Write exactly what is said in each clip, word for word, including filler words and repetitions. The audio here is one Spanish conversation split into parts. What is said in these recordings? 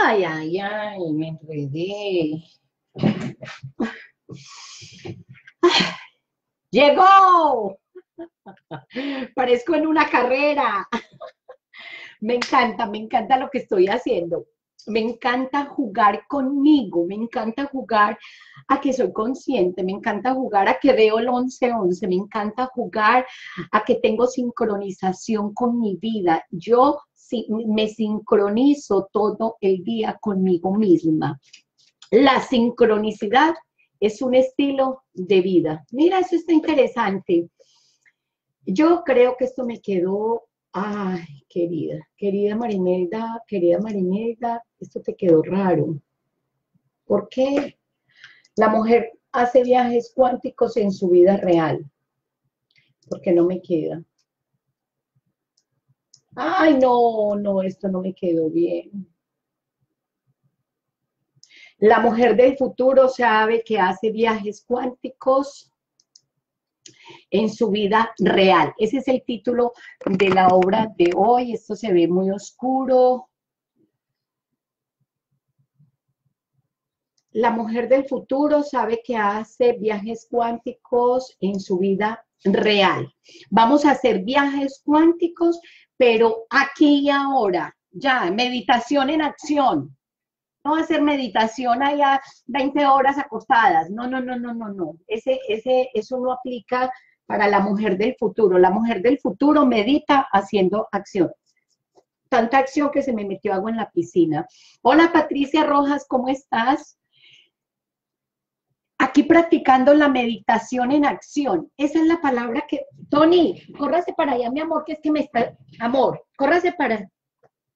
Ay, ay, ay, me enredé. ¡Llegó! Parezco en una carrera. Me encanta, me encanta lo que estoy haciendo. Me encanta jugar conmigo, me encanta jugar a que soy consciente, me encanta jugar a que veo el once once, me encanta jugar a que tengo sincronización con mi vida. Yo sí, me sincronizo todo el día conmigo misma. La sincronicidad es un estilo de vida. Mira, eso está interesante. Yo creo que esto me quedó... Ay, querida, querida María Imelda, querida María Imelda, esto te quedó raro. ¿Por qué? La mujer hace viajes cuánticos en su vida real. ¿Por qué no me queda? Ay, no, no, esto no me quedó bien. La mujer del futuro sabe que hace viajes cuánticos en su vida real. Ese es el título de la obra de hoy. Esto se ve muy oscuro. La mujer del futuro sabe que hace viajes cuánticos en su vida real. Vamos a hacer viajes cuánticos, pero aquí y ahora. Ya, meditación en acción. No hacer meditación allá veinte horas acostadas. No, no, no, no, no, no. Ese, ese, eso no aplica para la mujer del futuro. La mujer del futuro medita haciendo acción. Tanta acción que se me metió agua en la piscina. Hola, Patricia Rojas, ¿cómo estás? Aquí practicando la meditación en acción. Esa es la palabra que... Tony, córrase para allá, mi amor, que es que me está... Amor, córrase para...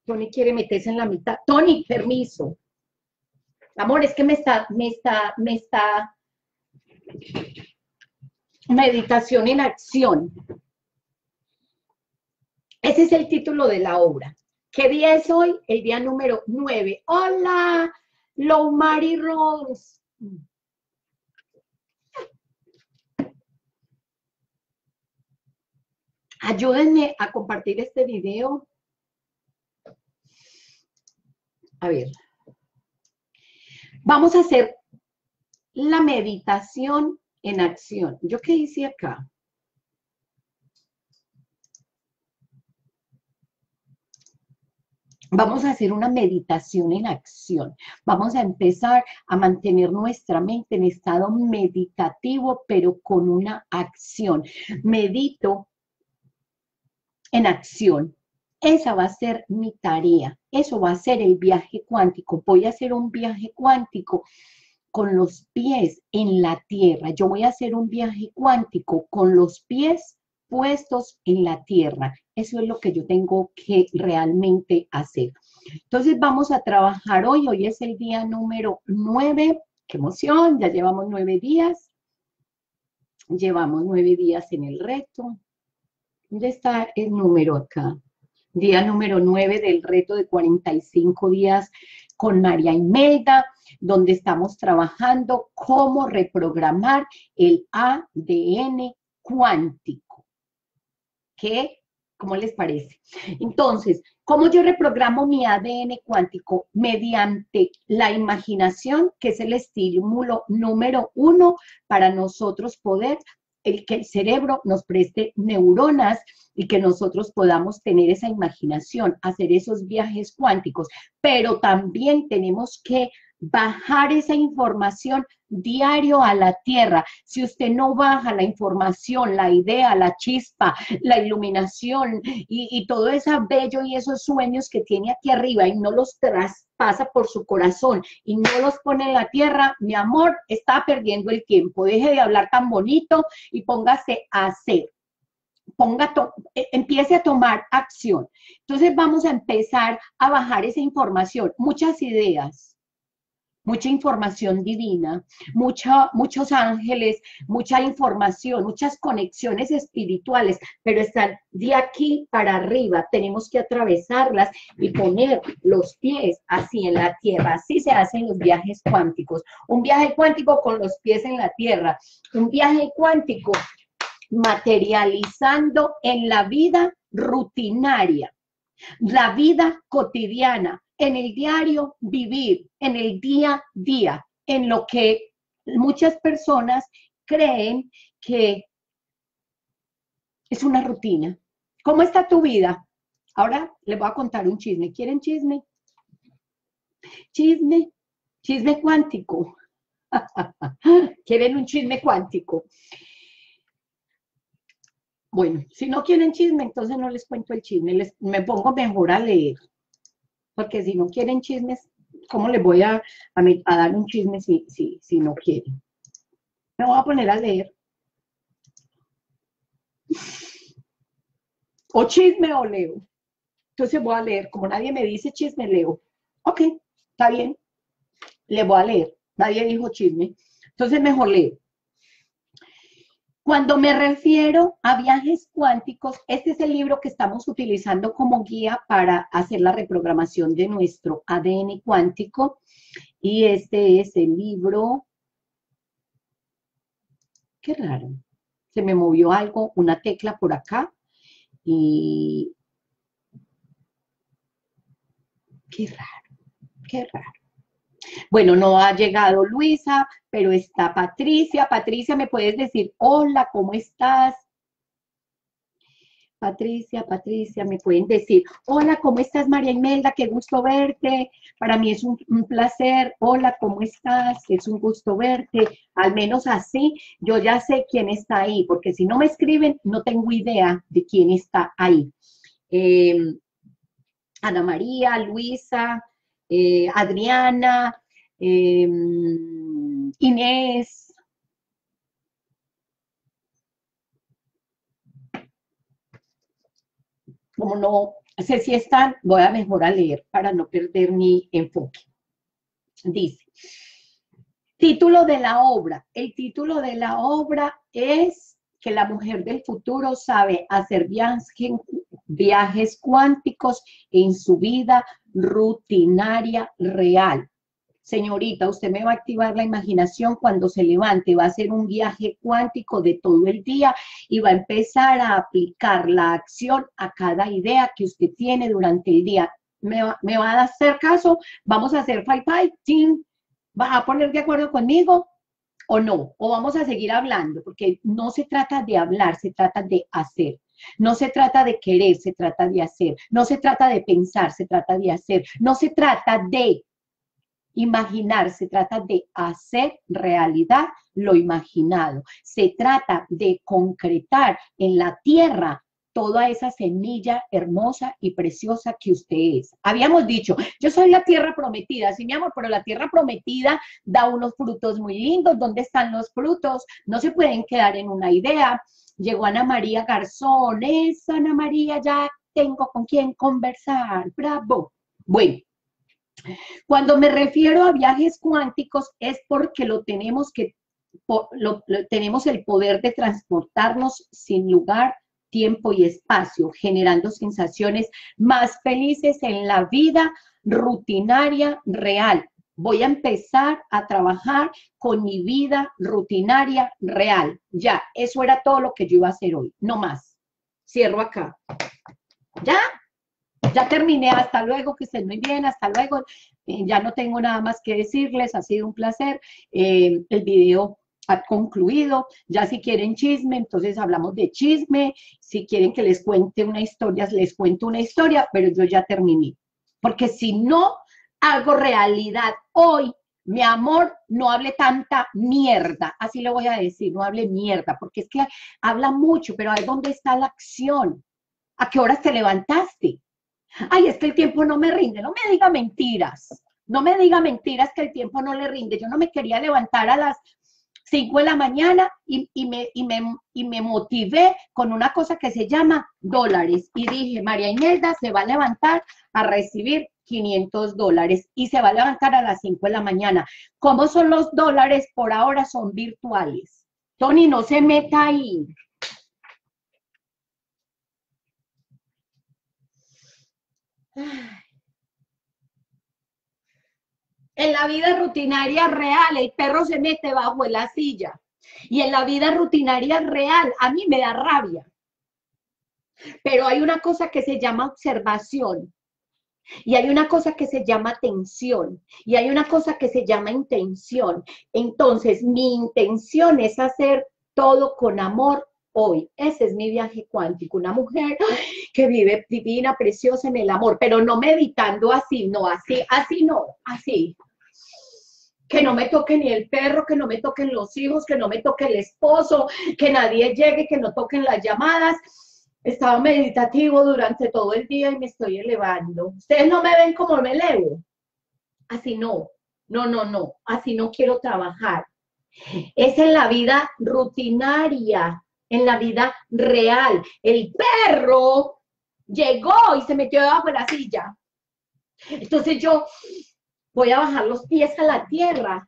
Tony quiere meterse en la mitad. Tony, permiso. Amor, es que me está, me está, me está, meditación en acción. Ese es el título de la obra. ¿Qué día es hoy? El día número nueve. ¡Hola! Low Mary Rose. Ayúdenme a compartir este video. A ver. Vamos a hacer la meditación en acción. ¿Yo qué hice acá? Vamos a hacer una meditación en acción. Vamos a empezar a mantener nuestra mente en estado meditativo, pero con una acción. Medito en acción. Esa va a ser mi tarea, eso va a ser el viaje cuántico. Voy a hacer un viaje cuántico con los pies en la tierra. Yo voy a hacer un viaje cuántico con los pies puestos en la tierra. Eso es lo que yo tengo que realmente hacer. Entonces vamos a trabajar hoy, hoy es el día número nueve. ¡Qué emoción! Ya llevamos nueve días. Llevamos nueve días en el reto. Ya está el número acá. Día número nueve del reto de cuarenta y cinco días con María Imelda, donde estamos trabajando cómo reprogramar el A D N cuántico. ¿Qué? ¿Cómo les parece? Entonces, ¿cómo yo reprogramo mi A D N cuántico? Mediante la imaginación, que es el estímulo número uno para nosotros poder... El que el cerebro nos preste neuronas y que nosotros podamos tener esa imaginación, hacer esos viajes cuánticos. Pero también tenemos que bajar esa información diario a la tierra. Si usted no baja la información, la idea, la chispa, la iluminación y, y todo ese bello y esos sueños que tiene aquí arriba y no los traspasa por su corazón y no los pone en la tierra, mi amor, está perdiendo el tiempo. Deje de hablar tan bonito y póngase a hacer. ponga, to, eh, empiece a tomar acción. Entonces vamos a empezar a bajar esa información, muchas ideas, mucha información divina, mucha, muchos ángeles, mucha información, muchas conexiones espirituales, pero están de aquí para arriba, tenemos que atravesarlas y poner los pies así en la tierra, así se hacen los viajes cuánticos, un viaje cuántico con los pies en la tierra, un viaje cuántico materializando en la vida rutinaria, la vida cotidiana, en el diario vivir, en el día a día, en lo que muchas personas creen que es una rutina. ¿Cómo está tu vida? Ahora les voy a contar un chisme. ¿Quieren chisme? Chisme, chisme cuántico. ¿Quieren un chisme cuántico? Bueno, si no quieren chisme, entonces no les cuento el chisme, les, me pongo mejor a leer. Porque si no quieren chismes, ¿cómo les voy a, a, a dar un chisme si, si, si no quieren? Me voy a poner a leer. O chisme o leo. Entonces voy a leer. Como nadie me dice chisme, leo. Ok, está bien. Le voy a leer. Nadie dijo chisme. Entonces mejor leo. Cuando me refiero a viajes cuánticos, este es el libro que estamos utilizando como guía para hacer la reprogramación de nuestro A D N cuántico. Y este es el libro... Qué raro. Se me movió algo, una tecla por acá. Y... Qué raro, qué raro. Bueno, no ha llegado Luisa, pero está Patricia. Patricia, ¿me puedes decir hola, cómo estás? Patricia, Patricia, ¿me pueden decir hola, cómo estás, María Imelda? Qué gusto verte. Para mí es un, un placer. Hola, ¿cómo estás? Es un gusto verte. Al menos así, yo ya sé quién está ahí, porque si no me escriben, no tengo idea de quién está ahí. Eh, Ana María, Luisa... Eh, Adriana, eh, Inés. Como no sé si están, voy a mejor a leer para no perder mi enfoque. Dice, título de la obra. El título de la obra es que la mujer del futuro sabe hacer viaje, viajes cuánticos en su vida rutinaria real. Señorita, usted me va a activar la imaginación cuando se levante, va a hacer un viaje cuántico de todo el día y va a empezar a aplicar la acción a cada idea que usted tiene durante el día. ¿Me va, me va a hacer caso? ¿Vamos a hacer fight fight? ¿Team? ¿Vas a poner de acuerdo conmigo? ¿O no? ¿O vamos a seguir hablando? Porque no se trata de hablar, se trata de hacer. No se trata de querer, se trata de hacer. No se trata de pensar, se trata de hacer. No se trata de imaginar, se trata de hacer realidad lo imaginado. Se trata de concretar en la tierra toda esa semilla hermosa y preciosa que usted es. Habíamos dicho, yo soy la tierra prometida, sí mi amor, pero la tierra prometida da unos frutos muy lindos. ¿Dónde están los frutos? No se pueden quedar en una idea. Llegó Ana María Garzón, es Ana María, ya tengo con quién conversar, bravo. Bueno, cuando me refiero a viajes cuánticos es porque lo tenemos, que, lo, lo, tenemos el poder de transportarnos sin lugar, tiempo y espacio, generando sensaciones más felices en la vida rutinaria real. Voy a empezar a trabajar con mi vida rutinaria real. Ya, eso era todo lo que yo iba a hacer hoy. No más. Cierro acá. ¿Ya? Ya terminé. Hasta luego, que estén muy bien. Hasta luego. Eh, ya no tengo nada más que decirles. Ha sido un placer. Eh, el video ha concluido. Ya si quieren chisme, entonces hablamos de chisme. Si quieren que les cuente una historia, les cuento una historia. Pero yo ya terminé. Porque si no... hago realidad hoy, mi amor, no hable tanta mierda, así le voy a decir, no hable mierda, porque es que habla mucho, pero ahí dónde está la acción, ¿a qué horas te levantaste? Ay, es que el tiempo no me rinde, no me diga mentiras, no me diga mentiras que el tiempo no le rinde, yo no me quería levantar a las cinco de la mañana y, y, me, y, me, y me motivé con una cosa que se llama dólares. Y dije, María Imelda se va a levantar a recibir quinientos dólares y se va a levantar a las cinco de la mañana. ¿Cómo son los dólares? Por ahora son virtuales. Tony, no se meta ahí. En la vida rutinaria real, el perro se mete bajo la silla. Y en la vida rutinaria real, a mí me da rabia. Pero hay una cosa que se llama observación. Y hay una cosa que se llama atención. Y hay una cosa que se llama intención. Entonces, mi intención es hacer todo con amor hoy. Ese es mi viaje cuántico. Una mujer que vive divina, preciosa en el amor, pero no meditando así, no así, así no, así. Que no me toque ni el perro, que no me toquen los hijos, que no me toque el esposo, que nadie llegue, que no toquen las llamadas. Estaba meditativo durante todo el día y me estoy elevando. Ustedes no me ven como me elevo. Así no, no, no, no. Así no quiero trabajar. Es en la vida rutinaria, en la vida real. El perro llegó y se metió debajo de la silla. Entonces yo voy a bajar los pies a la tierra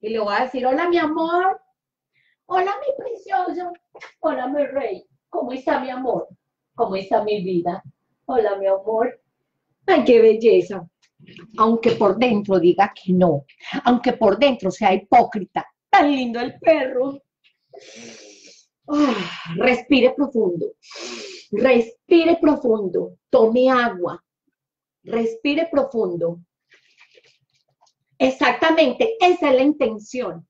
y le voy a decir, hola mi amor, hola mi precioso, hola mi rey. ¿Cómo está mi amor? ¿Cómo está mi vida? Hola, mi amor. ¡Ay, qué belleza! Aunque por dentro diga que no. Aunque por dentro sea hipócrita. ¡Tan lindo el perro! Oh, respire profundo. Respire profundo. Tome agua. Respire profundo. Exactamente. Esa es la intención.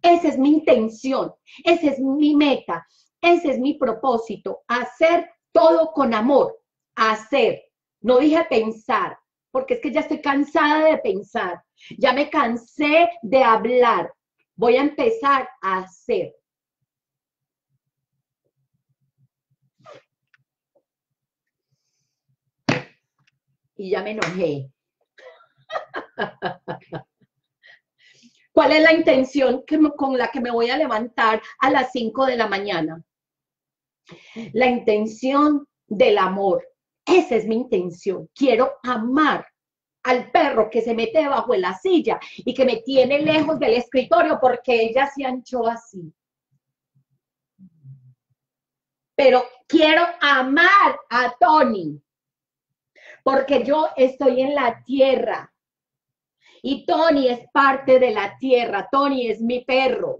Esa es mi intención. Esa es mi meta. Ese es mi propósito, hacer todo con amor, hacer. No dije pensar, porque es que ya estoy cansada de pensar. Ya me cansé de hablar. Voy a empezar a hacer. Y ya me enojé. ¿Cuál es la intención que, con la que me voy a levantar a las cinco de la mañana? La intención del amor. Esa es mi intención. Quiero amar al perro que se mete debajo de la silla y que me tiene lejos del escritorio porque ella se anchó así. Pero quiero amar a Tony porque yo estoy en la tierra y Tony es parte de la tierra. Tony es mi perro.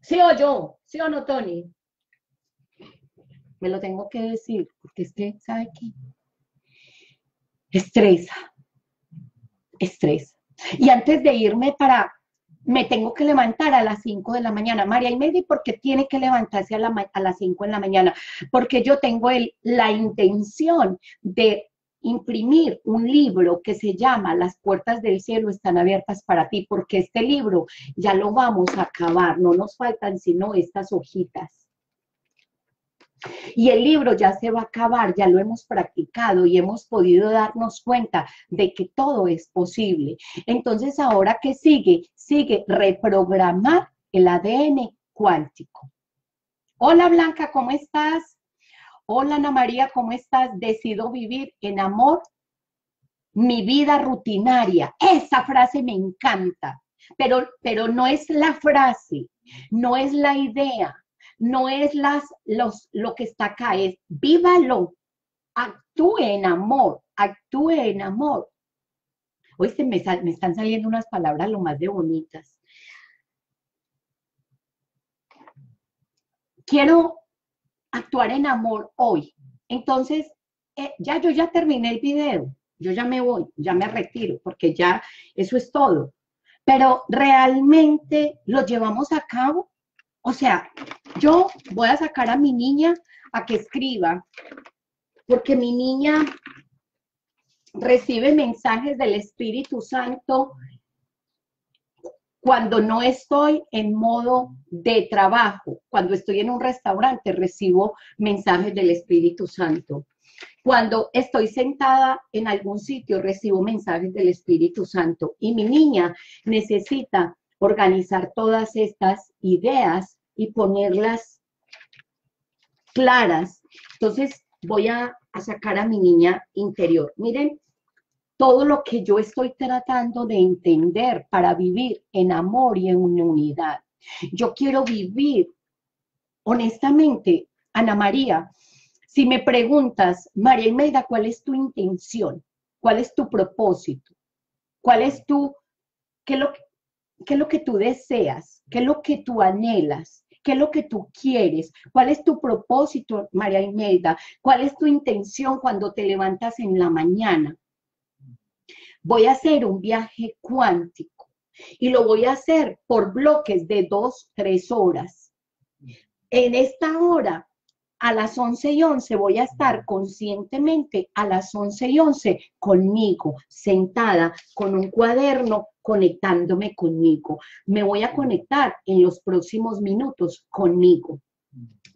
¿Sí o yo? ¿Sí o no, Tony? Me lo tengo que decir, porque es que, ¿sabe qué? Estresa. Estresa. Y antes de irme para, me tengo que levantar a las cinco de la mañana. María Imelda, ¿y por qué tiene que levantarse a, la, a las cinco de la mañana? Porque yo tengo el, la intención de imprimir un libro que se llama Las puertas del cielo están abiertas para ti, porque este libro ya lo vamos a acabar, no nos faltan sino estas hojitas. Y el libro ya se va a acabar, ya lo hemos practicado y hemos podido darnos cuenta de que todo es posible. Entonces, ¿ahora qué sigue? Sigue reprogramar el A D N cuántico. Hola Blanca, ¿cómo estás? Hola Ana María, ¿cómo estás? Decido vivir en amor mi vida rutinaria. Esa frase me encanta, pero, pero no es la frase, no es la idea, no es las, los, lo que está acá, es vívalo, actúe en amor, actúe en amor. Hoy se me, me están saliendo unas palabras lo más de bonitas. Quiero actuar en amor hoy. Entonces, eh, ya yo ya terminé el video, yo ya me voy, ya me retiro, porque ya eso es todo. Pero, ¿realmente lo llevamos a cabo? O sea, yo voy a sacar a mi niña a que escriba, porque mi niña recibe mensajes del Espíritu Santo cuando no estoy en modo de trabajo, cuando estoy en un restaurante, recibo mensajes del Espíritu Santo. Cuando estoy sentada en algún sitio, recibo mensajes del Espíritu Santo y mi niña necesita organizar todas estas ideas y ponerlas claras. Entonces voy a, a sacar a mi niña interior. Miren, todo lo que yo estoy tratando de entender para vivir en amor y en unidad. Yo quiero vivir, honestamente, Ana María, si me preguntas, María Imelda, ¿cuál es tu intención? ¿Cuál es tu propósito? ¿Cuál es tu, qué es lo, qué es lo que tú deseas? ¿Qué es lo que tú anhelas? ¿Qué es lo que tú quieres? ¿Cuál es tu propósito, María Imelda? ¿Cuál es tu intención cuando te levantas en la mañana? Voy a hacer un viaje cuántico y lo voy a hacer por bloques de dos, tres horas. En esta hora, a las once y once, voy a estar conscientemente a las once y once conmigo, sentada con un cuaderno, conectándome conmigo. Me voy a conectar en los próximos minutos conmigo.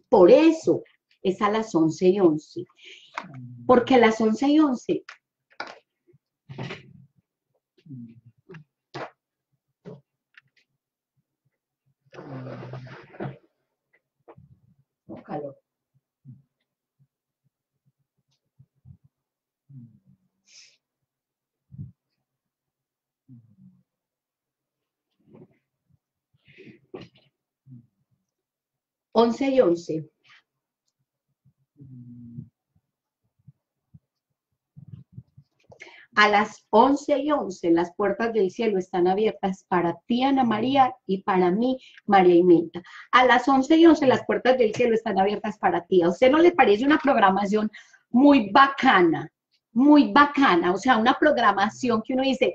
Por eso es a las once y once. Porque a las once y once... Oh, calor. once y once. A las once y once las puertas del cielo están abiertas para ti, Ana María, y para mí, María Imelda. A las once y once las puertas del cielo están abiertas para ti. ¿A usted no le parece una programación muy bacana? Muy bacana, o sea, una programación que uno dice,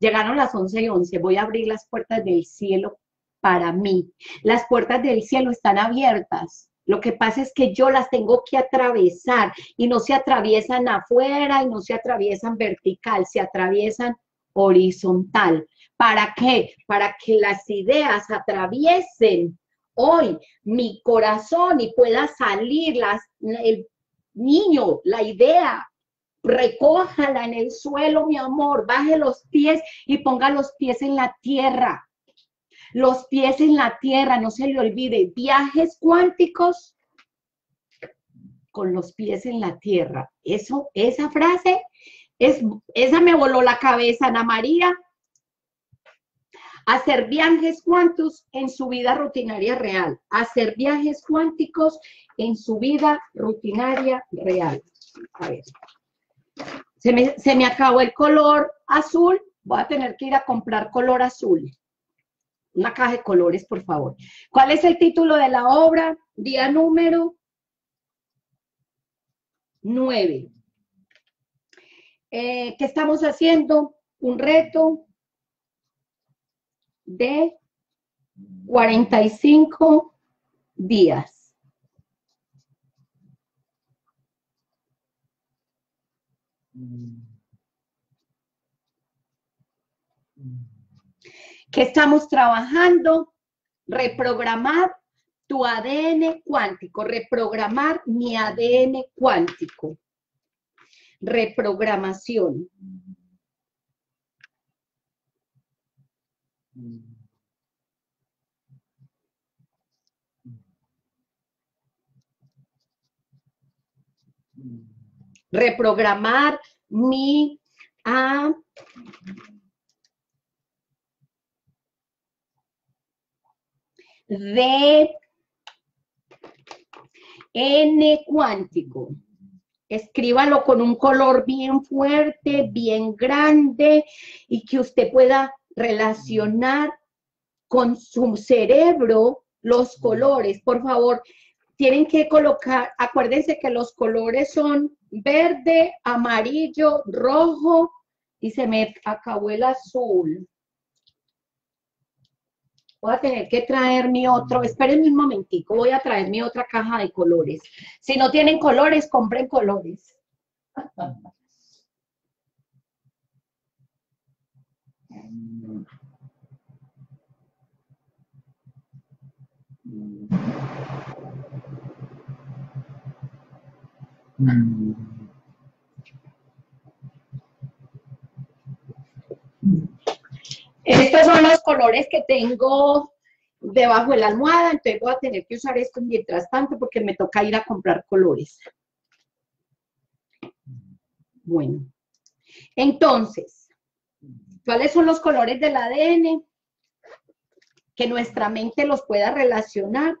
llegaron las once y once, voy a abrir las puertas del cielo para mí. Las puertas del cielo están abiertas. Lo que pasa es que yo las tengo que atravesar y no se atraviesan afuera y no se atraviesan vertical, se atraviesan horizontal. ¿Para qué? Para que las ideas atraviesen hoy mi corazón y pueda salir las, el niño, la idea. Recójala en el suelo, mi amor, baje los pies y ponga los pies en la tierra. Los pies en la tierra, no se le olvide, viajes cuánticos con los pies en la tierra. Eso, esa frase, es, esa me voló la cabeza, Ana María. Hacer viajes cuánticos en su vida rutinaria real. Hacer viajes cuánticos en su vida rutinaria real. A ver, se me, se me acabó el color azul, voy a tener que ir a comprar color azul. Una caja de colores, por favor. ¿Cuál es el título de la obra? Día número nueve. Eh, ¿Qué estamos haciendo? Un reto de cuarenta y cinco días. Mm. ¿Qué estamos trabajando? Reprogramar tu A D N cuántico, reprogramar mi A D N cuántico. Reprogramación. Reprogramar mi A D N cuántico. A D N cuántico. Escríbalo con un color bien fuerte, bien grande y que usted pueda relacionar con su cerebro los colores. Por favor, tienen que colocar, acuérdense que los colores son verde, amarillo, rojo y se me acabó el azul. Voy a tener que traer mi otro, espérenme un momentico, voy a traer mi otra caja de colores. Si no tienen colores, compren colores. Mm. Estos son los colores que tengo debajo de la almohada, entonces voy a tener que usar esto mientras tanto porque me toca ir a comprar colores. Bueno, entonces, ¿cuáles son los colores del A D N? Que nuestra mente los pueda relacionar.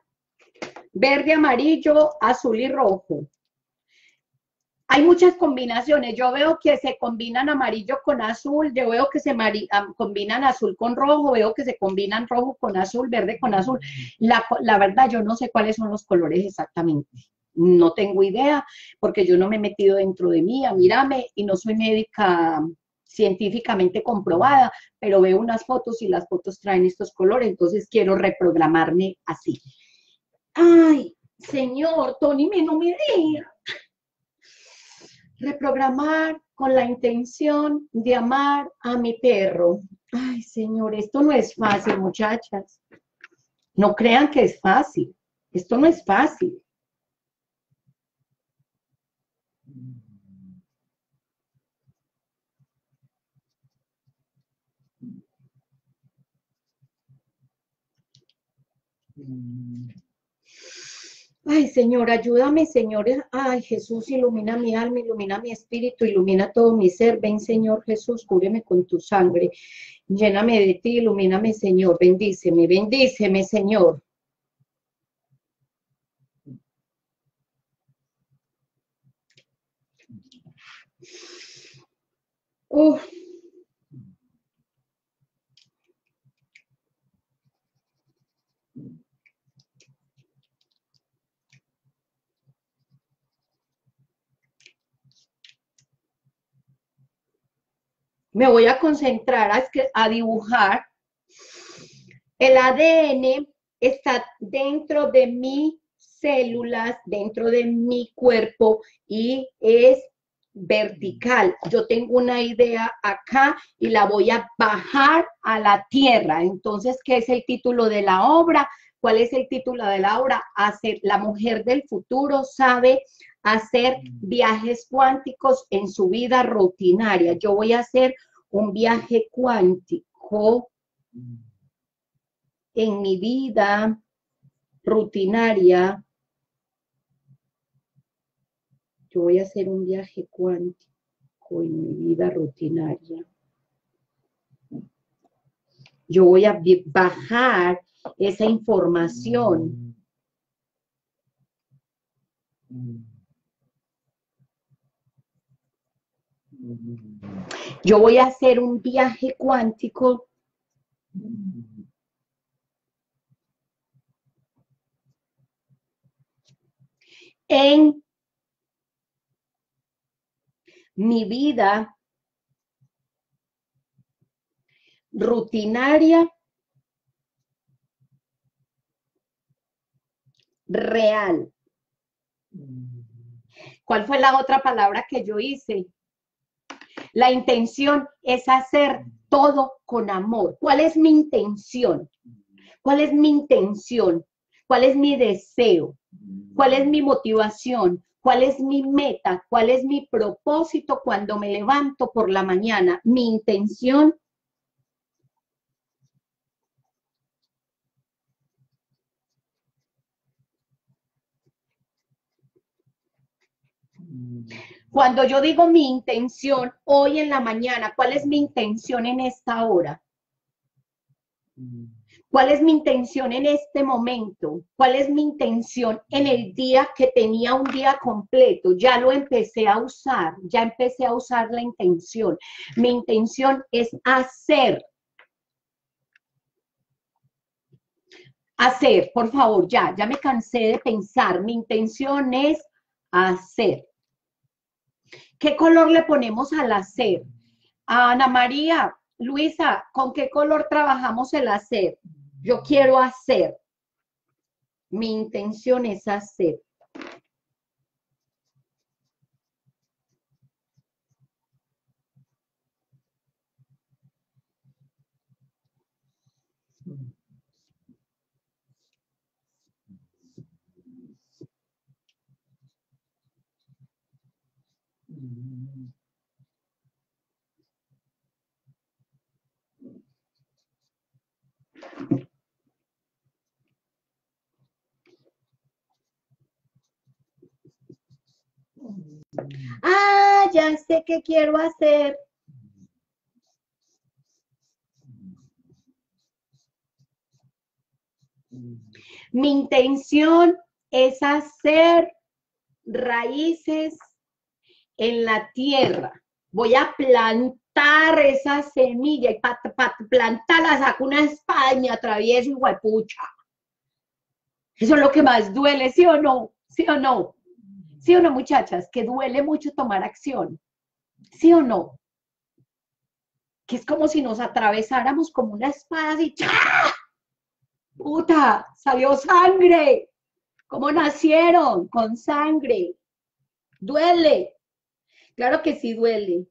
Verde, amarillo, azul y rojo. Hay muchas combinaciones. Yo veo que se combinan amarillo con azul, yo veo que se combinan azul con rojo, veo que se combinan rojo con azul, verde con azul. La, la verdad, yo no sé cuáles son los colores exactamente. No tengo idea, porque yo no me he metido dentro de mí, a mírame, y no soy médica científicamente comprobada, pero veo unas fotos y las fotos traen estos colores, entonces quiero reprogramarme así. Ay, señor, Tony, me no me diga. Reprogramar con la intención de amar a mi perro. Ay, señor, esto no es fácil, muchachas. No crean que es fácil. Esto no es fácil. Ay, Señor, ayúdame, Señor. Ay, Jesús, ilumina mi alma, ilumina mi espíritu, ilumina todo mi ser. Ven, Señor Jesús, cúbreme con tu sangre. Lléname de ti, ilumíname, Señor. Bendíceme, bendíceme, Señor. Uf. Me voy a concentrar a, a dibujar. El A D N está dentro de mis células, dentro de mi cuerpo y es vertical. Yo tengo una idea acá y la voy a bajar a la tierra. Entonces, ¿qué es el título de la obra? ¿Cuál es el título de la obra? Hacer, la mujer del futuro sabe hacer viajes cuánticos en su vida rutinaria. Yo voy a hacer un viaje cuántico en mi vida rutinaria. Yo voy a hacer un viaje cuántico en mi vida rutinaria. Yo voy a bajar esa información. Yo voy a hacer un viaje cuántico en mi vida rutinaria real. ¿Cuál fue la otra palabra que yo hice? La intención es hacer todo con amor. ¿Cuál es mi intención? ¿Cuál es mi intención? ¿Cuál es mi deseo? ¿Cuál es mi motivación? ¿Cuál es mi meta? ¿Cuál es mi propósito cuando me levanto por la mañana? Mi intención Cuando yo digo mi intención hoy en la mañana, ¿cuál es mi intención en esta hora? ¿Cuál es mi intención en este momento? ¿Cuál es mi intención en el día que tenía un día completo? Ya lo empecé a usar, ya empecé a usar la intención. Mi intención es hacer. Hacer, por favor, ya, ya me cansé de pensar. Mi intención es hacer. ¿Qué color le ponemos al hacer? Ana María, Luisa, ¿con qué color trabajamos el hacer? Yo quiero hacer. Mi intención es hacer. Ah, ya sé qué quiero hacer. Mi intención es hacer raíces en la tierra. Voy a plantar esa semilla y para pa, plantarla saco una España, atravieso y huepucha. Eso es lo que más duele, ¿sí o no? ¿Sí o no? ¿Sí o no, muchachas? Que duele mucho tomar acción. ¿Sí o no? Que es como si nos atravesáramos como una espada así. ¡Chá! ¡Puta! ¡Salió sangre! ¿Cómo nacieron? Con sangre. Duele. Claro que sí duele.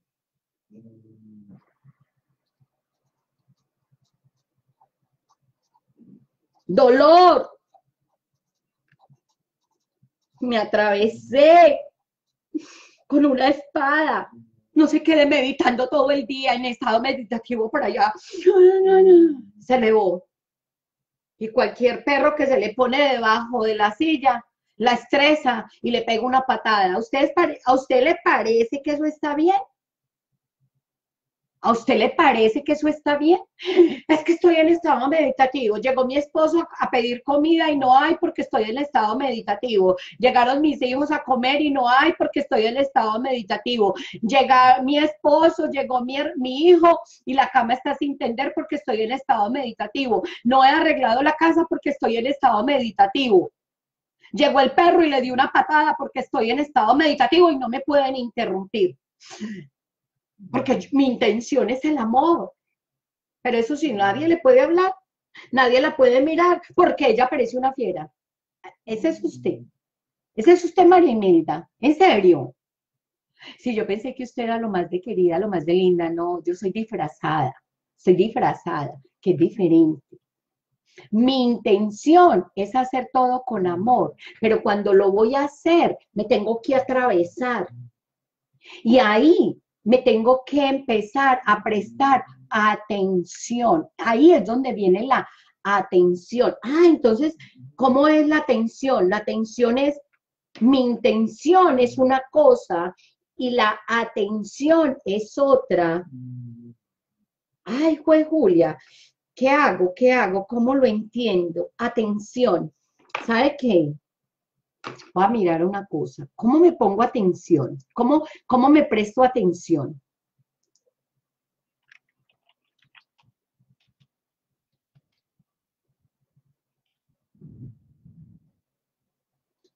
Dolor. Me atravesé con una espada. No se quede meditando todo el día en estado meditativo por allá. Se elevó. Y cualquier perro que se le pone debajo de la silla, la estresa y le pega una patada. ¿A usted, ¿A usted le parece que eso está bien? ¿A usted le parece que eso está bien? Es que estoy en estado meditativo. Llegó mi esposo a pedir comida y no hay porque estoy en estado meditativo. Llegaron mis hijos a comer y no hay porque estoy en estado meditativo. Llega mi esposo, llegó mi, mi hijo y la cama está sin tender porque estoy en estado meditativo. No he arreglado la casa porque estoy en estado meditativo. Llegó el perro y le di una patada porque estoy en estado meditativo y no me pueden interrumpir. Porque mi intención es el amor, pero eso sí, nadie le puede hablar, nadie la puede mirar, porque ella parece una fiera. Ese es usted, ese es usted, María Imelda, en serio. Si yo pensé que usted era lo más de querida, lo más de linda, no, yo soy disfrazada, soy disfrazada, que es diferente. Mi intención es hacer todo con amor, pero cuando lo voy a hacer, me tengo que atravesar, y ahí me tengo que empezar a prestar atención. Ahí es donde viene la atención. Ah, entonces, ¿cómo es la atención? La atención es, mi intención es una cosa y la atención es otra. Ay, pues Julia, ¿qué hago? ¿Qué hago? ¿Cómo lo entiendo? Atención. ¿Sabe qué? Voy a mirar una cosa. ¿Cómo me pongo atención? ¿Cómo, cómo me presto atención?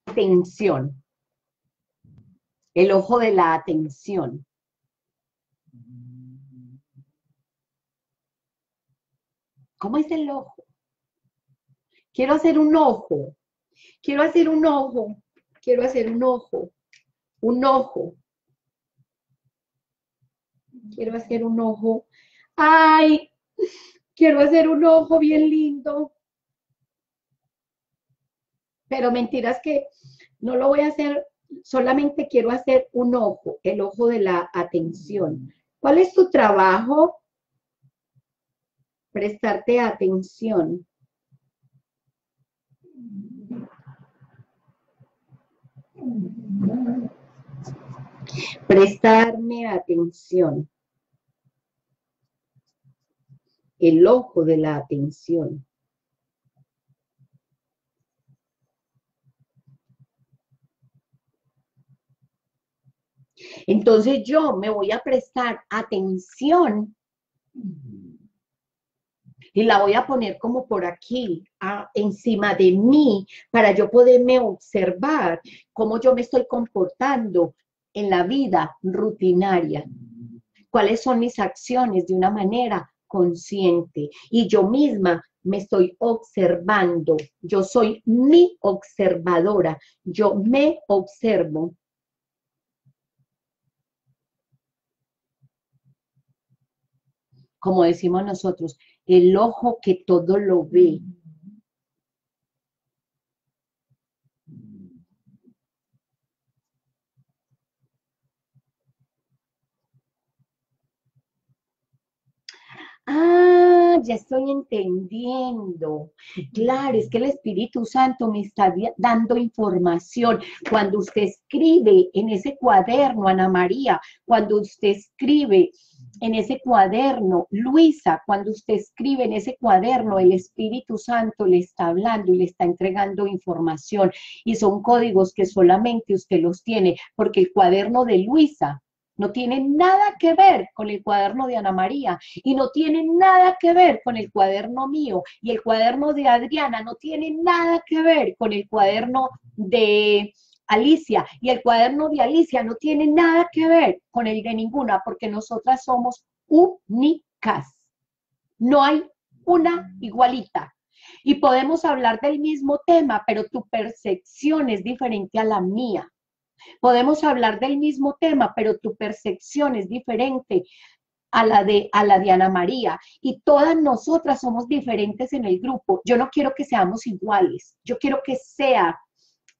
Atención. El ojo de la atención. ¿Cómo es el ojo? Quiero hacer un ojo. Quiero hacer un ojo, quiero hacer un ojo, un ojo. Quiero hacer un ojo. ¡Ay! Quiero hacer un ojo bien lindo. Pero mentiras que no lo voy a hacer, solamente quiero hacer un ojo, el ojo de la atención. ¿Cuál es tu trabajo? Prestarte atención. Prestarme atención. El ojo de la atención. Entonces yo me voy a prestar atención y la voy a poner como por aquí, a, encima de mí, para yo poderme observar cómo yo me estoy comportando en la vida rutinaria. Cuáles son mis acciones de una manera consciente. Y yo misma me estoy observando. Yo soy mi observadora. Yo me observo. Como decimos nosotros, el ojo que todo lo ve. Ah, ya estoy entendiendo. Claro, es que el Espíritu Santo me está dando información. Cuando usted escribe en ese cuaderno, Ana María, cuando usted escribe en ese cuaderno, Luisa, cuando usted escribe en ese cuaderno, el Espíritu Santo le está hablando y le está entregando información. Y son códigos que solamente usted los tiene, porque el cuaderno de Luisa no tiene nada que ver con el cuaderno de Ana María y no tiene nada que ver con el cuaderno mío y el cuaderno de Adriana no tiene nada que ver con el cuaderno de Alicia y el cuaderno de Alicia no tiene nada que ver con el de ninguna porque nosotras somos únicas. No hay una igualita. Y podemos hablar del mismo tema, pero tu percepción es diferente a la mía. Podemos hablar del mismo tema, pero tu percepción es diferente a la de, a la de Ana María. Y todas nosotras somos diferentes en el grupo. Yo no quiero que seamos iguales. Yo quiero que sea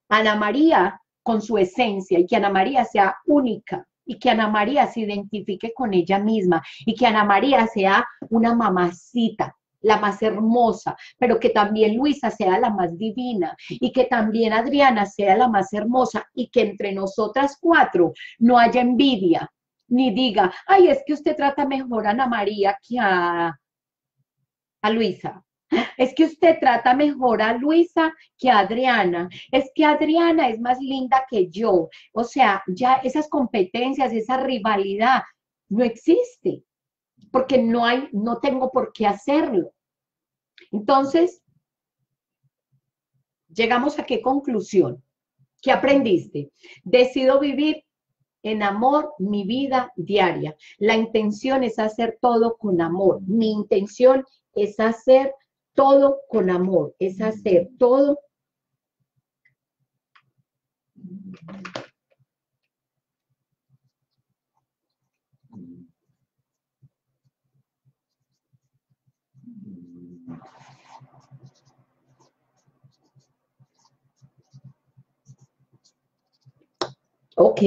Ana María con su esencia y que Ana María sea única y que Ana María se identifique con ella misma y que Ana María sea una mamacita, la más hermosa, pero que también Luisa sea la más divina y que también Adriana sea la más hermosa y que entre nosotras cuatro no haya envidia, ni diga, ay, es que usted trata mejor a Ana María que a, a Luisa. Es que usted trata mejor a Luisa que a Adriana. Es que Adriana es más linda que yo. O sea, ya esas competencias, esa rivalidad no existe. Porque no hay, no tengo por qué hacerlo. Entonces, ¿llegamos a qué conclusión? ¿Qué aprendiste? Decido vivir en amor mi vida diaria. La intención es hacer todo con amor. Mi intención es hacer todo con amor. Es hacer todo. Ok.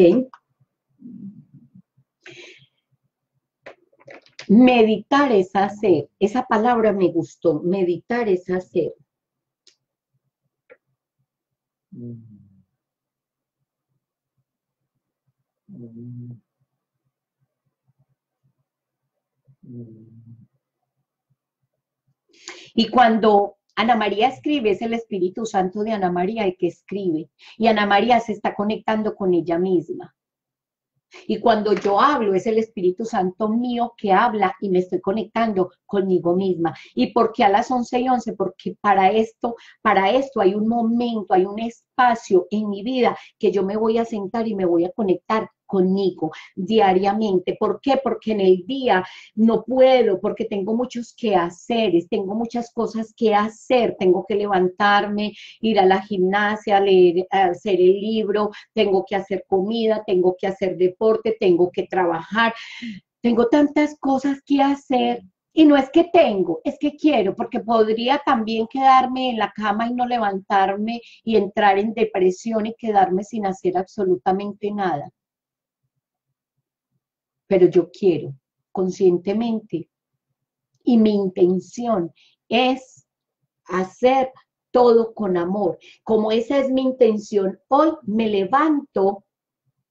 Meditar es hacer. Esa palabra me gustó. Meditar es hacer. Y cuando Ana María escribe, es el Espíritu Santo de Ana María el que escribe. Y Ana María se está conectando con ella misma. Y cuando yo hablo, es el Espíritu Santo mío que habla y me estoy conectando conmigo misma. ¿Y por qué a las once y once? Porque para esto, para esto hay un momento, hay un espacio en mi vida que yo me voy a sentar y me voy a conectar conmigo diariamente. ¿Por qué? Porque en el día no puedo, porque tengo muchos quehaceres, tengo muchas cosas que hacer, tengo que levantarme, ir a la gimnasia, leer, hacer el libro, tengo que hacer comida, tengo que hacer deporte, tengo que trabajar, tengo tantas cosas que hacer. Y no es que tengo, es que quiero, porque podría también quedarme en la cama y no levantarme y entrar en depresión y quedarme sin hacer absolutamente nada. Pero yo quiero, conscientemente, y mi intención es hacer todo con amor. Como esa es mi intención, hoy me levanto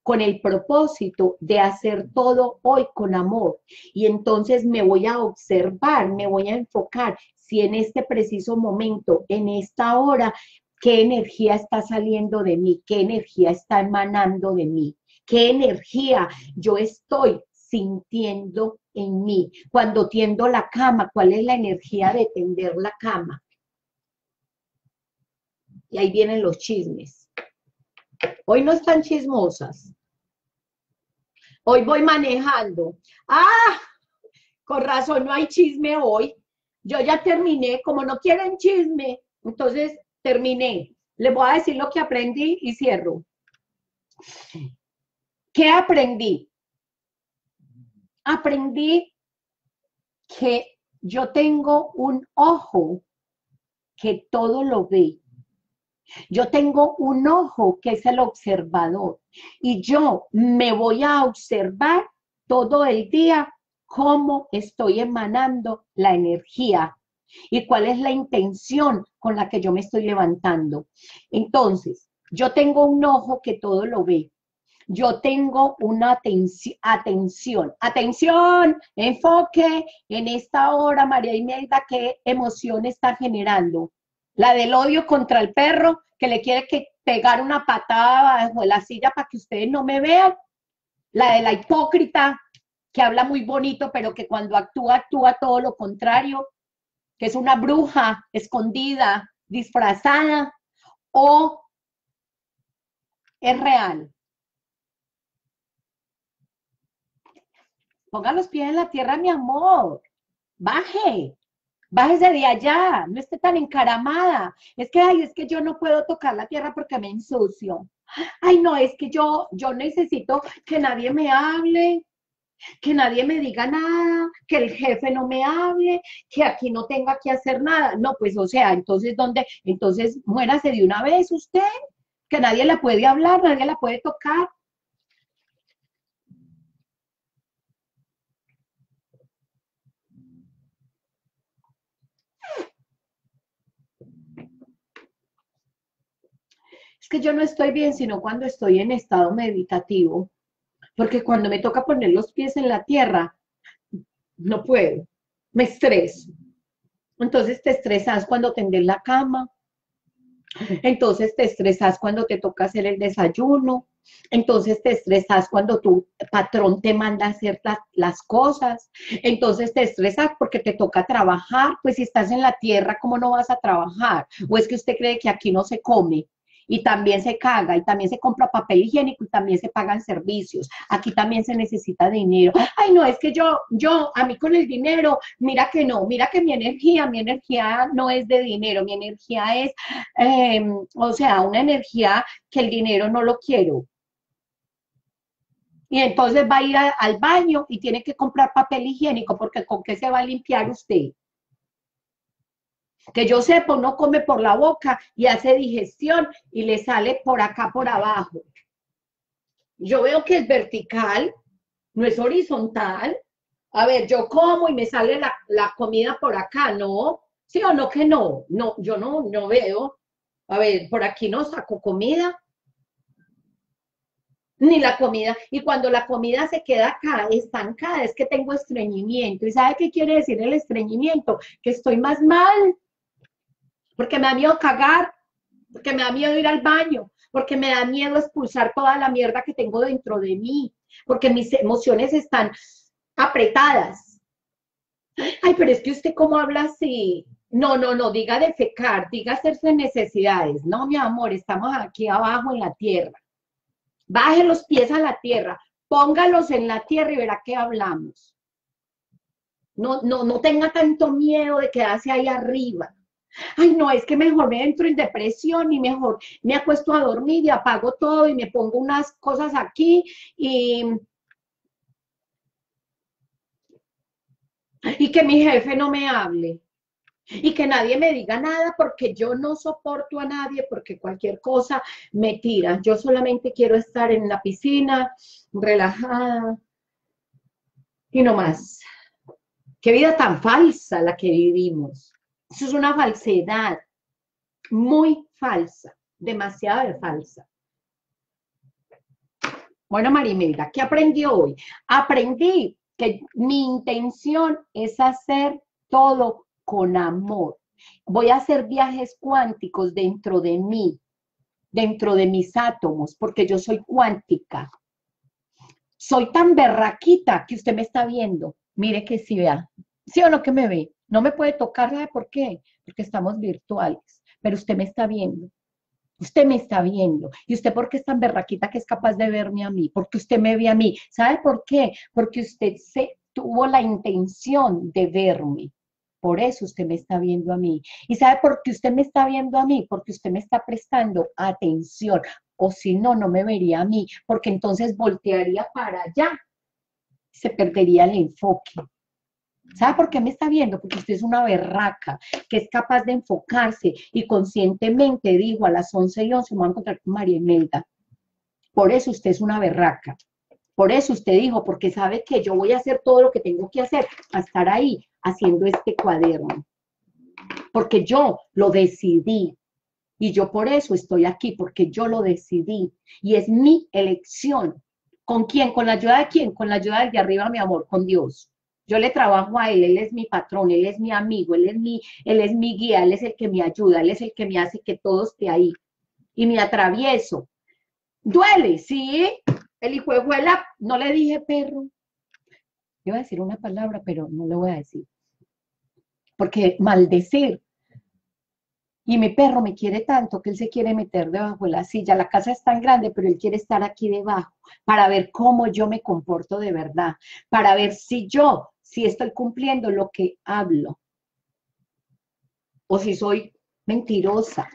con el propósito de hacer todo hoy con amor. Y entonces me voy a observar, me voy a enfocar, si en este preciso momento, en esta hora, qué energía está saliendo de mí, qué energía está emanando de mí. ¿Qué energía yo estoy sintiendo en mí? Cuando tiendo la cama, ¿cuál es la energía de tender la cama? Y ahí vienen los chismes. Hoy no están chismosas. Hoy voy manejando. ¡Ah! Con razón no hay chisme hoy. Yo ya terminé. Como no quieren chisme, entonces terminé. Les voy a decir lo que aprendí y cierro. ¿Qué aprendí? Aprendí que yo tengo un ojo que todo lo ve. Yo tengo un ojo que es el observador. Y yo me voy a observar todo el día cómo estoy emanando la energía y cuál es la intención con la que yo me estoy levantando. Entonces, yo tengo un ojo que todo lo ve. Yo tengo una atenci atención, atención, enfoque en esta hora, María Imelda, ¿qué emoción está generando? La del odio contra el perro, que le quiere que pegar una patada bajo la silla para que ustedes no me vean. La de la hipócrita, que habla muy bonito, pero que cuando actúa, actúa todo lo contrario, que es una bruja escondida, disfrazada, o es real. Ponga los pies en la tierra, mi amor. Baje. Bájese de allá. No esté tan encaramada. Es que, ay, es que yo no puedo tocar la tierra porque me ensucio. Ay, no, es que yo, yo necesito que nadie me hable, que nadie me diga nada, que el jefe no me hable, que aquí no tenga que hacer nada. No, pues, o sea, entonces, ¿dónde? Entonces, muérase de una vez usted, que nadie la puede hablar, nadie la puede tocar. Es que yo no estoy bien sino cuando estoy en estado meditativo, porque cuando me toca poner los pies en la tierra, no puedo, me estreso. Entonces te estresas cuando tendes la cama, entonces te estresas cuando te toca hacer el desayuno, entonces te estresas cuando tu patrón te manda a hacer la, las cosas, entonces te estresas porque te toca trabajar. Pues si estás en la tierra, ¿cómo no vas a trabajar? ¿O es que usted cree que aquí no se come? Y también se caga, y también se compra papel higiénico, y también se pagan servicios. Aquí también se necesita dinero. Ay, no, es que yo, yo, a mí con el dinero, mira que no, mira que mi energía, mi energía no es de dinero, mi energía es, eh, o sea, una energía que el dinero no lo quiero. Y entonces va a ir a, al baño y tiene que comprar papel higiénico, porque ¿con qué se va a limpiar usted? Que yo sepa, uno come por la boca y hace digestión y le sale por acá, por abajo. Yo veo que es vertical, no es horizontal. A ver, yo como y me sale la, la comida por acá, ¿no? ¿Sí o no que no? No, yo no, no veo. A ver, por aquí no saco comida. Ni la comida. Y cuando la comida se queda acá, estancada, es que tengo estreñimiento. ¿Y sabe qué quiere decir el estreñimiento? Que estoy más mal. Porque me da miedo cagar, porque me da miedo ir al baño, porque me da miedo expulsar toda la mierda que tengo dentro de mí, porque mis emociones están apretadas. Ay, pero es que usted cómo habla así. No, no, no, diga defecar, diga hacerse necesidades. No, mi amor, estamos aquí abajo en la tierra. Baje los pies a la tierra, póngalos en la tierra y verá qué hablamos. No, no, no tenga tanto miedo de quedarse ahí arriba. Ay, no, es que mejor me entro en depresión y mejor me acuesto a dormir y apago todo y me pongo unas cosas aquí y, y que mi jefe no me hable y que nadie me diga nada porque yo no soporto a nadie, porque cualquier cosa me tira. Yo solamente quiero estar en la piscina, relajada y no más. Qué vida tan falsa la que vivimos. Eso es una falsedad, muy falsa, demasiado de falsa. Bueno, María Imelda, ¿qué aprendí hoy? Aprendí que mi intención es hacer todo con amor. Voy a hacer viajes cuánticos dentro de mí, dentro de mis átomos, porque yo soy cuántica. Soy tan berraquita que usted me está viendo. Mire que sí, vea. ¿Sí o no que me ve? No me puede tocar, ¿sabe por qué? Porque estamos virtuales, pero usted me está viendo, usted me está viendo, y usted porque es tan berraquita que es capaz de verme a mí, porque usted me ve a mí, ¿sabe por qué? Porque usted se tuvo la intención de verme, por eso usted me está viendo a mí, y ¿sabe por qué usted me está viendo a mí? Porque usted me está prestando atención, o si no, no me vería a mí, porque entonces voltearía para allá, se perdería el enfoque. ¿Sabe por qué me está viendo? Porque usted es una berraca que es capaz de enfocarse y conscientemente dijo a las once y once me voy a encontrar con María Imelda. Por eso usted es una berraca. Por eso usted dijo, porque sabe que yo voy a hacer todo lo que tengo que hacer para estar ahí haciendo este cuaderno. Porque yo lo decidí. Y yo por eso estoy aquí, porque yo lo decidí. Y es mi elección. ¿Con quién? ¿Con la ayuda de quién? Con la ayuda del de arriba, mi amor, con Dios. Yo le trabajo a Él, Él es mi patrón, Él es mi amigo, Él es mi, él es mi guía, Él es el que me ayuda, Él es el que me hace que todo esté ahí. Y me atravieso. ¿Duele? Sí. El hijo de abuela, no le dije perro. Iba a decir una palabra, pero no le voy a decir. Porque maldecir. Y mi perro me quiere tanto que él se quiere meter debajo de la silla. La casa es tan grande, pero él quiere estar aquí debajo para ver cómo yo me comporto de verdad. Para ver si yo, si estoy cumpliendo lo que hablo. O si soy mentirosa.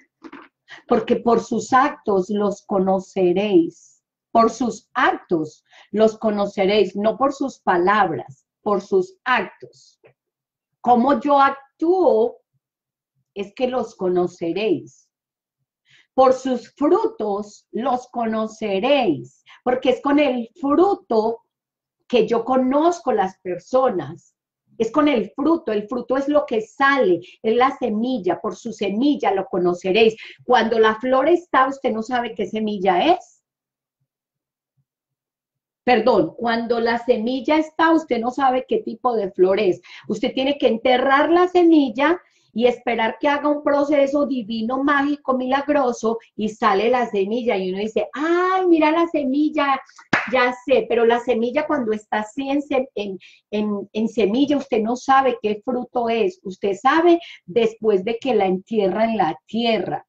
Porque por sus actos los conoceréis. Por sus actos los conoceréis. No por sus palabras, por sus actos. Cómo yo actúo es que los conoceréis. Por sus frutos los conoceréis, porque es con el fruto que yo conozco las personas. Es con el fruto, el fruto es lo que sale, es la semilla, por su semilla lo conoceréis. Cuando la flor está, usted no sabe qué semilla es. Perdón, cuando la semilla está, usted no sabe qué tipo de flor es. Usted tiene que enterrar la semilla y esperar que haga un proceso divino, mágico, milagroso, y sale la semilla, y uno dice, ay, mira la semilla, ya sé, pero la semilla cuando está así en, en, en, en semilla, usted no sabe qué fruto es, usted sabe después de que la entierra en la tierra.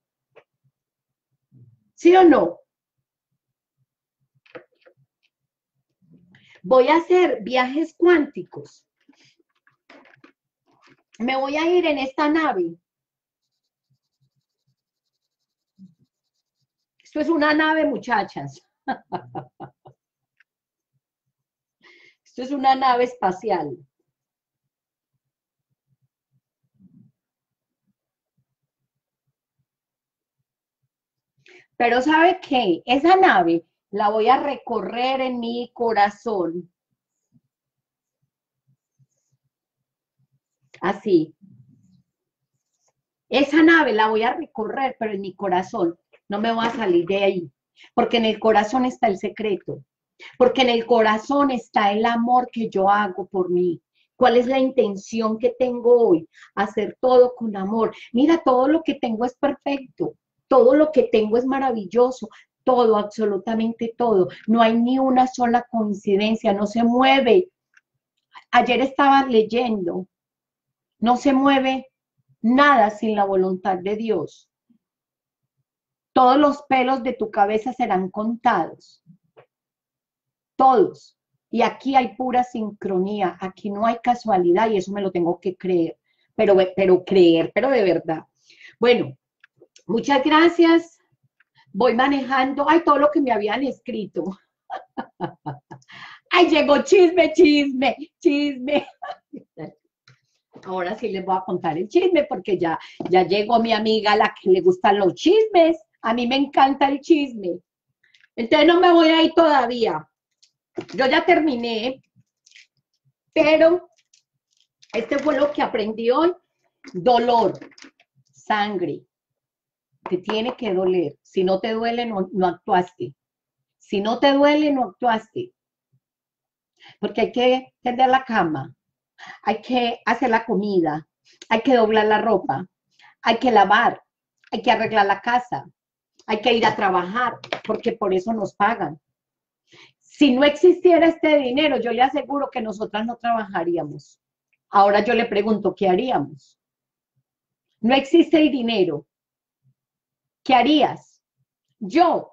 ¿Sí o no? Voy a hacer viajes cuánticos. Me voy a ir en esta nave. Esto es una nave, muchachas. Esto es una nave espacial. Pero ¿sabe qué? Esa nave la voy a recorrer en mi corazón. Así. Esa nave la voy a recorrer, pero en mi corazón no me voy a salir de ahí. Porque en el corazón está el secreto. Porque en el corazón está el amor que yo hago por mí. ¿Cuál es la intención que tengo hoy? Hacer todo con amor. Mira, todo lo que tengo es perfecto. Todo lo que tengo es maravilloso. Todo, absolutamente todo. No hay ni una sola coincidencia. No se mueve. Ayer estaba leyendo. No se mueve nada sin la voluntad de Dios. Todos los pelos de tu cabeza serán contados. Todos. Y aquí hay pura sincronía. Aquí no hay casualidad y eso me lo tengo que creer. Pero, pero creer, pero de verdad. Bueno, muchas gracias. Voy manejando. Ay, todo lo que me habían escrito. Ay, llegó chisme, chisme, chisme. Ahora sí les voy a contar el chisme porque ya, ya llegó mi amiga a la que le gustan los chismes. A mí me encanta el chisme. Entonces no me voy a ir todavía. Yo ya terminé, pero este fue lo que aprendí hoy. Dolor, sangre. Te tiene que doler. Si no te duele, no, no actuaste. Si no te duele, no actuaste. Porque hay que tender la cama. Hay que hacer la comida, hay que doblar la ropa, hay que lavar, hay que arreglar la casa, hay que ir a trabajar, porque por eso nos pagan. Si no existiera este dinero, yo le aseguro que nosotras no trabajaríamos. Ahora yo le pregunto, ¿qué haríamos? No existe el dinero. ¿Qué harías? Yo,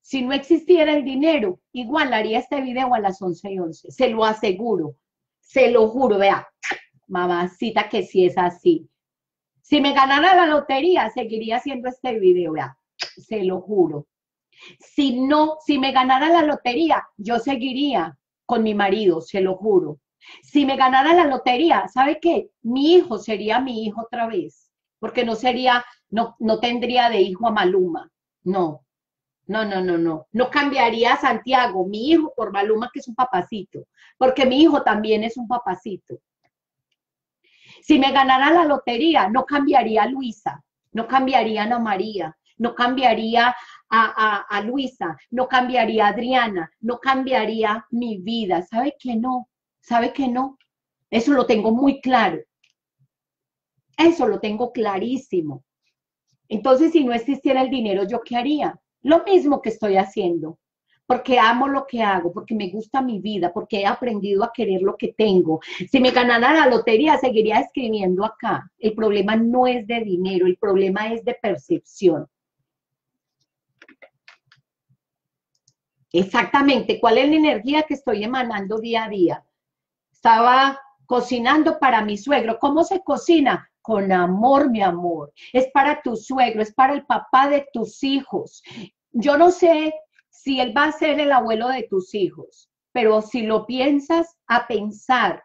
si no existiera el dinero, igual haría este video a las once y once, se lo aseguro. Se lo juro, vea, mamacita, que si es así. Si me ganara la lotería, seguiría haciendo este video, vea, se lo juro. Si no, si me ganara la lotería, yo seguiría con mi marido, se lo juro. Si me ganara la lotería, ¿sabe qué? Mi hijo sería mi hijo otra vez, porque no sería, no, no tendría de hijo a Maluma, no. No, no, no, no. No cambiaría a Santiago, mi hijo, por Maluma, que es un papacito. Porque mi hijo también es un papacito. Si me ganara la lotería, no cambiaría a Luisa, no cambiaría a Ana María, no cambiaría a, a, a Luisa, no cambiaría a Adriana, no cambiaría mi vida. ¿Sabe que no? ¿Sabe que no? Eso lo tengo muy claro. Eso lo tengo clarísimo. Entonces, si no existiera el dinero, ¿yo qué haría? Lo mismo que estoy haciendo, porque amo lo que hago, porque me gusta mi vida, porque he aprendido a querer lo que tengo. Si me ganara la lotería, seguiría escribiendo acá. El problema no es de dinero, el problema es de percepción. Exactamente, ¿cuál es la energía que estoy emanando día a día? Estaba cocinando para mi suegro. ¿Cómo se cocina? Con amor, mi amor. Es para tu suegro, es para el papá de tus hijos. Yo no sé si él va a ser el abuelo de tus hijos, pero si lo piensas a pensar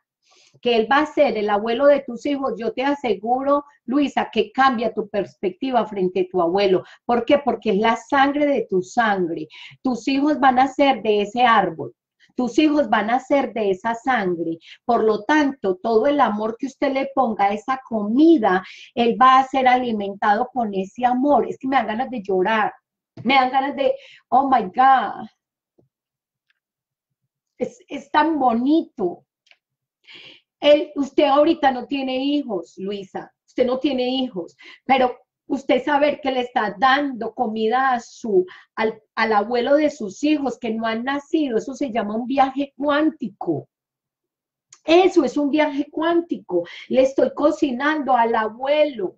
que él va a ser el abuelo de tus hijos, yo te aseguro, Luisa, que cambia tu perspectiva frente a tu abuelo. ¿Por qué? Porque es la sangre de tu sangre. Tus hijos van a ser de ese árbol. Tus hijos van a ser de esa sangre. Por lo tanto, todo el amor que usted le ponga a esa comida, él va a ser alimentado con ese amor. Es que me dan ganas de llorar. Me dan ganas de, oh my God. Es, es tan bonito. Él, usted ahorita no tiene hijos, Luisa. Usted no tiene hijos. Pero usted saber que le está dando comida a su, al, al abuelo de sus hijos que no han nacido, eso se llama un viaje cuántico. Eso es un viaje cuántico. Le estoy cocinando al abuelo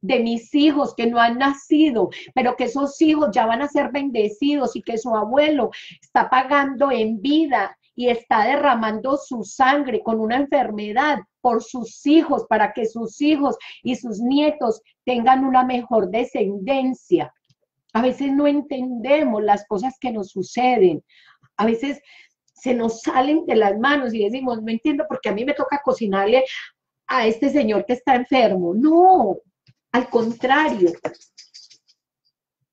de mis hijos que no han nacido, pero que esos hijos ya van a ser bendecidos y que su abuelo está pagando en vida y está derramando su sangre con una enfermedad por sus hijos, para que sus hijos y sus nietos tengan una mejor descendencia. A veces no entendemos las cosas que nos suceden. A veces se nos salen de las manos y decimos, no entiendo por qué a mí me toca cocinarle a este señor que está enfermo. No, al contrario.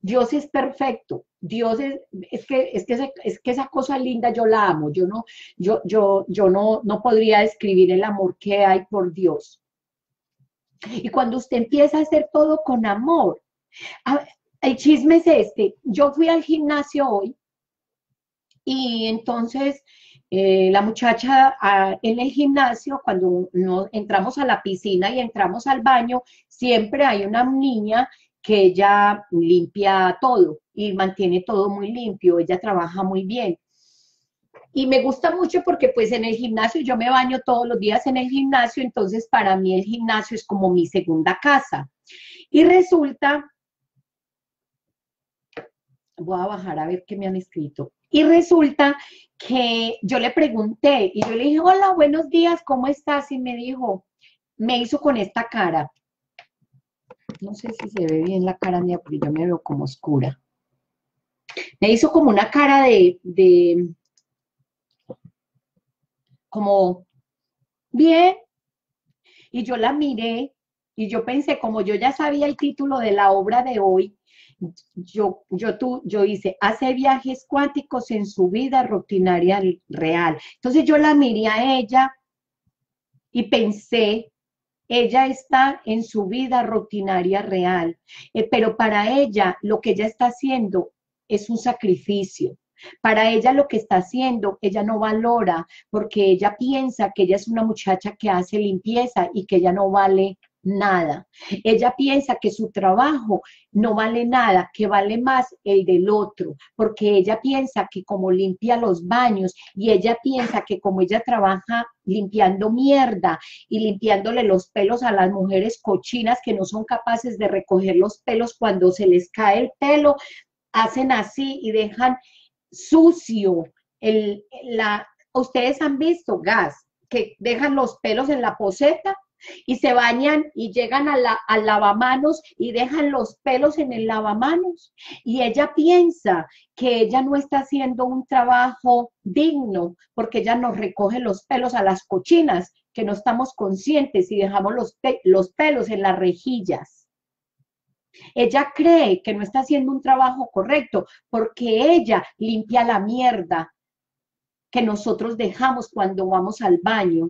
Dios es perfecto. Dios es, es que, es que, esa, es que esa cosa linda yo la amo, yo no, yo, yo, yo no, no podría describir el amor que hay por Dios. Y cuando usted empieza a hacer todo con amor, el chisme es este, yo fui al gimnasio hoy y entonces eh, la muchacha a, en el gimnasio, cuando nos entramos a la piscina y entramos al baño, siempre hay una niña que ella limpia todo y mantiene todo muy limpio, ella trabaja muy bien. Y me gusta mucho porque pues en el gimnasio, yo me baño todos los días en el gimnasio, entonces para mí el gimnasio es como mi segunda casa. Y resulta, voy a bajar a ver qué me han escrito, y resulta que yo le pregunté, y yo le dije, hola, buenos días, ¿cómo estás? Y me dijo, me hizo con esta cara. No sé si se ve bien la cara mía, porque yo me veo como oscura. Me hizo como una cara de, de como, bien. Y yo la miré y yo pensé, como yo ya sabía el título de la obra de hoy, yo, yo, tú, yo hice, hace viajes cuánticos en su vida rutinaria real. Entonces yo la miré a ella y pensé, ella está en su vida rutinaria real, eh, pero para ella lo que ella está haciendo es un sacrificio. Para ella lo que está haciendo, ella no valora, porque ella piensa que ella es una muchacha que hace limpieza y que ella no vale nada. Ella piensa que su trabajo no vale nada, que vale más el del otro, porque ella piensa que como limpia los baños y ella piensa que como ella trabaja limpiando mierda y limpiándole los pelos a las mujeres cochinas que no son capaces de recoger los pelos cuando se les cae el pelo, hacen así y dejan sucio el, la, ustedes han visto, gas, que dejan los pelos en la poceta y se bañan y llegan a la, al lavamanos y dejan los pelos en el lavamanos. Y ella piensa que ella no está haciendo un trabajo digno porque ella nos recoge los pelos a las cochinas, que no estamos conscientes y dejamos los, pe los pelos en las rejillas. Ella cree que no está haciendo un trabajo correcto porque ella limpia la mierda que nosotros dejamos cuando vamos al baño.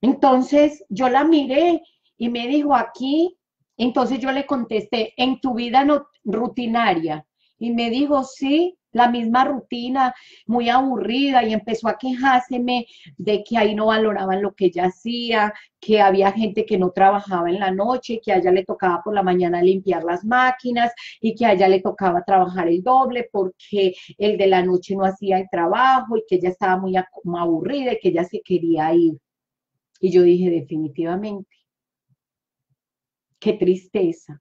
Entonces yo la miré y me dijo aquí, entonces yo le contesté, en tu vida no, rutinaria. Y me dijo, sí, la misma rutina, muy aburrida, y empezó a quejárseme de que ahí no valoraban lo que ella hacía, que había gente que no trabajaba en la noche, que a ella le tocaba por la mañana limpiar las máquinas y que a ella le tocaba trabajar el doble porque el de la noche no hacía el trabajo y que ella estaba muy aburrida y que ella se quería ir. Y yo dije, definitivamente, qué tristeza,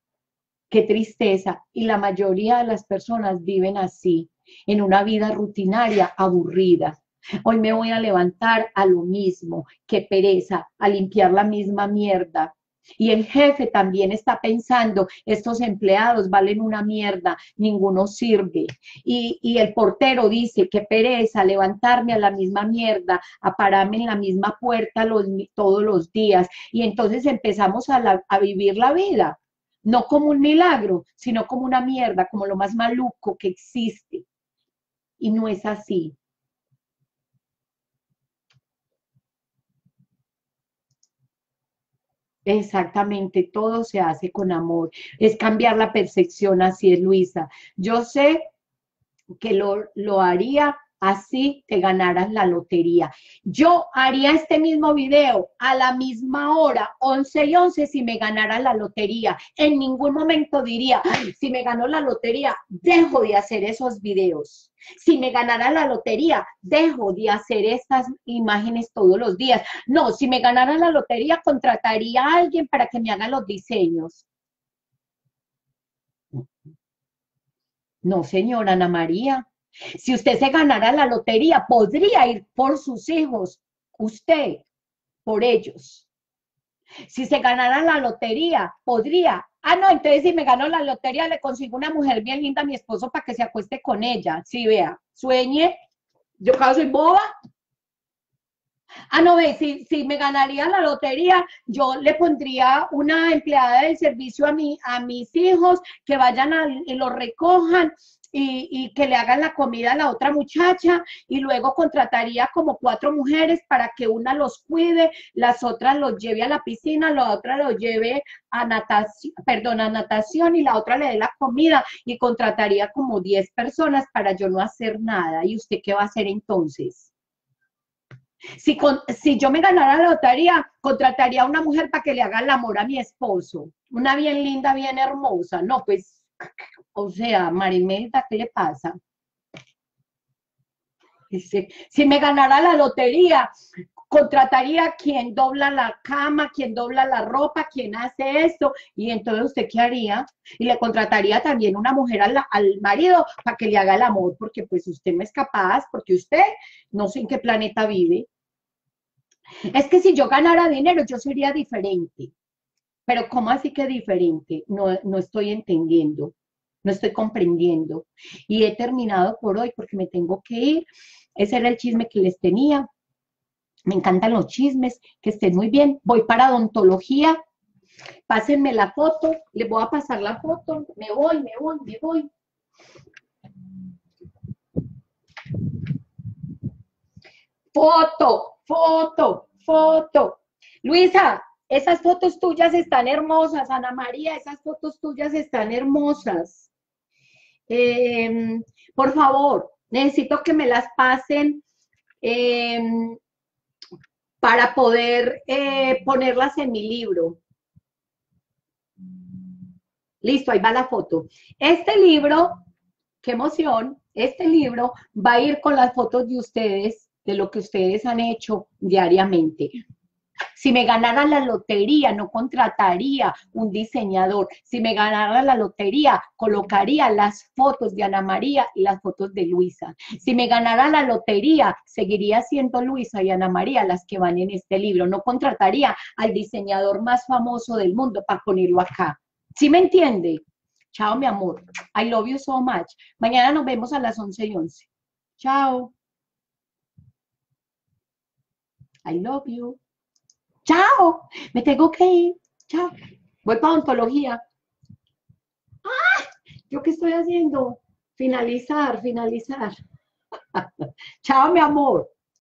qué tristeza. Y la mayoría de las personas viven así, en una vida rutinaria, aburrida. Hoy me voy a levantar a lo mismo, qué pereza, a limpiar la misma mierda. Y el jefe también está pensando, estos empleados valen una mierda, ninguno sirve. Y, y el portero dice, qué pereza levantarme a la misma mierda, a pararme en la misma puerta los, todos los días. Y entonces empezamos a, la, a vivir la vida, no como un milagro, sino como una mierda, como lo más maluco que existe. Y no es así. Exactamente, todo se hace con amor. Es cambiar la percepción, así es, Luisa. Yo sé que lo, lo haría así te ganaras la lotería. Yo haría este mismo video a la misma hora, once y once, si me ganara la lotería. En ningún momento diría, si me ganó la lotería, dejo de hacer esos videos. Si me ganara la lotería, dejo de hacer estas imágenes todos los días. No, si me ganara la lotería, contrataría a alguien para que me haga los diseños. No, señora Ana María. Si usted se ganara la lotería, podría ir por sus hijos, usted, por ellos. Si se ganara la lotería, podría... Ah, no, entonces si me gano la lotería le consigo una mujer bien linda a mi esposo para que se acueste con ella. Sí, vea, sueñe. Yo claro soy boba. Ah, no, ve, si, si me ganaría la lotería, yo le pondría una empleada del servicio a, mi, a mis hijos, que vayan a, y los recojan y, y que le hagan la comida a la otra muchacha, y luego contrataría como cuatro mujeres para que una los cuide, las otras los lleve a la piscina, la otra los lleve a natación, perdón, a natación, y la otra le dé la comida, y contrataría como diez personas para yo no hacer nada. ¿Y usted qué va a hacer entonces? Si, con, si yo me ganara la lotería, contrataría a una mujer para que le haga el amor a mi esposo. Una bien linda, bien hermosa. No, pues, o sea, María Imelda, ¿qué le pasa? Si, si me ganara la lotería, contrataría a quien dobla la cama, quien dobla la ropa, quien hace esto. Y entonces, ¿usted qué haría? Y le contrataría también una mujer al, al marido para que le haga el amor, porque pues usted no es capaz, porque usted no sé en qué planeta vive. Es que si yo ganara dinero, yo sería diferente. Pero ¿cómo así que diferente? No, no estoy entendiendo, no estoy comprendiendo. Y he terminado por hoy porque me tengo que ir. Ese era el chisme que les tenía. Me encantan los chismes, que estén muy bien. Voy para odontología, pásenme la foto, les voy a pasar la foto, me voy, me voy, me voy. Foto, foto, foto. Luisa, esas fotos tuyas están hermosas. Ana María, esas fotos tuyas están hermosas. Eh, por favor, necesito que me las pasen. Eh, para poder eh, ponerlas en mi libro. Listo, ahí va la foto. Este libro, qué emoción, este libro va a ir con las fotos de ustedes, de lo que ustedes han hecho diariamente. Si me ganara la lotería, no contrataría un diseñador. Si me ganara la lotería, colocaría las fotos de Ana María y las fotos de Luisa. Si me ganara la lotería, seguiría siendo Luisa y Ana María las que van en este libro. No contrataría al diseñador más famoso del mundo para ponerlo acá. ¿Sí me entiende? Chao, mi amor. I love you so much. Mañana nos vemos a las once y once. Chao. I love you. Chao, me tengo que ir, chao, voy para odontología. ¿Yo qué estoy haciendo? Finalizar, finalizar. Chao, mi amor.